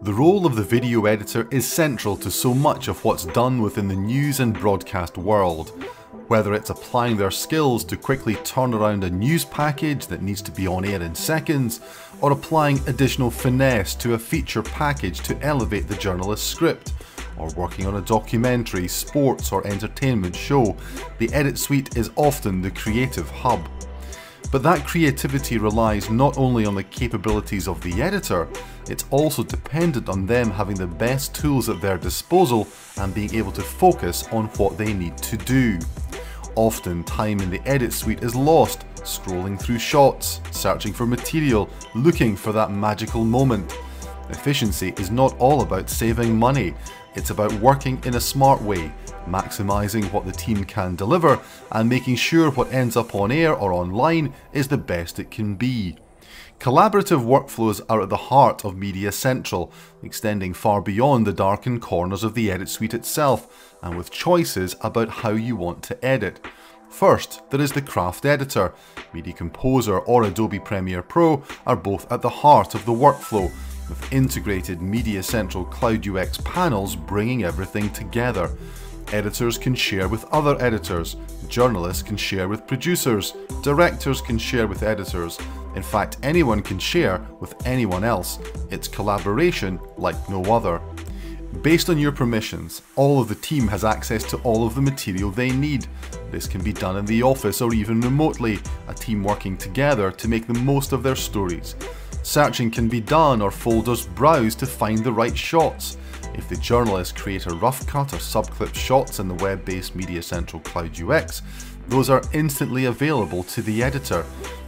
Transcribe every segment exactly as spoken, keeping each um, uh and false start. The role of the video editor is central to so much of what's done within the news and broadcast world. Whether it's applying their skills to quickly turn around a news package that needs to be on air in seconds, or applying additional finesse to a feature package to elevate the journalist's script, or working on a documentary, sports or entertainment show, the edit suite is often the creative hub. But that creativity relies not only on the capabilities of the editor, it's also dependent on them having the best tools at their disposal and being able to focus on what they need to do. Often, time in the edit suite is lost, scrolling through shots, searching for material, looking for that magical moment. Efficiency is not all about saving money, it's about working in a smart way, maximising what the team can deliver and making sure what ends up on air or online is the best it can be. Collaborative workflows are at the heart of MediaCentral, extending far beyond the darkened corners of the edit suite itself, and with choices about how you want to edit. First, there is the craft editor. Media Composer or Adobe Premiere Pro are both at the heart of the workflow, with integrated MediaCentral Cloud U X panels bringing everything together. Editors can share with other editors, journalists can share with producers, directors can share with editors. In fact, anyone can share with anyone else. It's collaboration like no other. Based on your permissions, all of the team has access to all of the material they need. This can be done in the office or even remotely, a team working together to make the most of their stories. Searching can be done or folders browsed to find the right shots. If the journalists create a rough cut or subclip shots in the web-based MediaCentral Cloud U X, those are instantly available to the editor,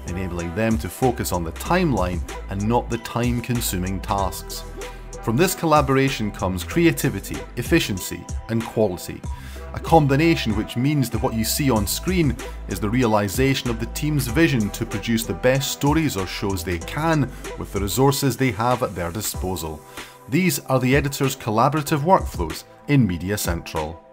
enabling them to focus on the timeline and not the time-consuming tasks. From this collaboration comes creativity, efficiency, and quality. A combination which means that what you see on screen is the realization of the team's vision to produce the best stories or shows they can with the resources they have at their disposal. These are the editor's collaborative workflows in MediaCentral.